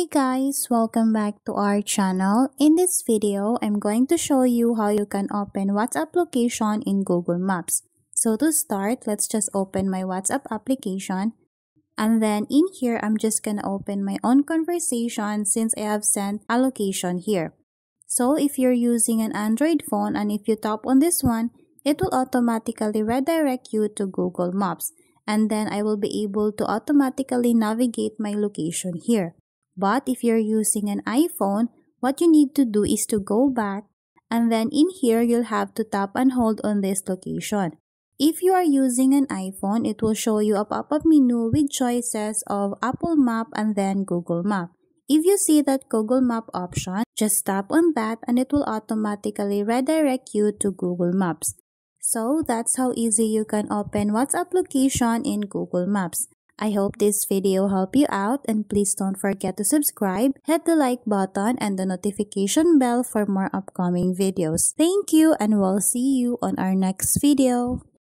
Hey guys, welcome back to our channel. In this video, I'm going to show you how you can open WhatsApp location in Google Maps. So to start, let's just open my WhatsApp application. And then in here, I'm just gonna open my own conversation since I have sent a location here. So if you're using an Android phone and if you tap on this one, it will automatically redirect you to Google Maps. And then I will be able to automatically navigate my location here. But if you're using an iPhone, what you need to do is to go back, and then in here, you'll have to tap and hold on this location. If you are using an iPhone, it will show you a pop-up menu with choices of Apple Map and then Google Map. If you see that Google Map option, just tap on that and it will automatically redirect you to Google Maps. So that's how easy you can open WhatsApp location in Google Maps. I hope this video helped you out, and please don't forget to subscribe, hit the like button and the notification bell for more upcoming videos. Thank you, and we'll see you on our next video.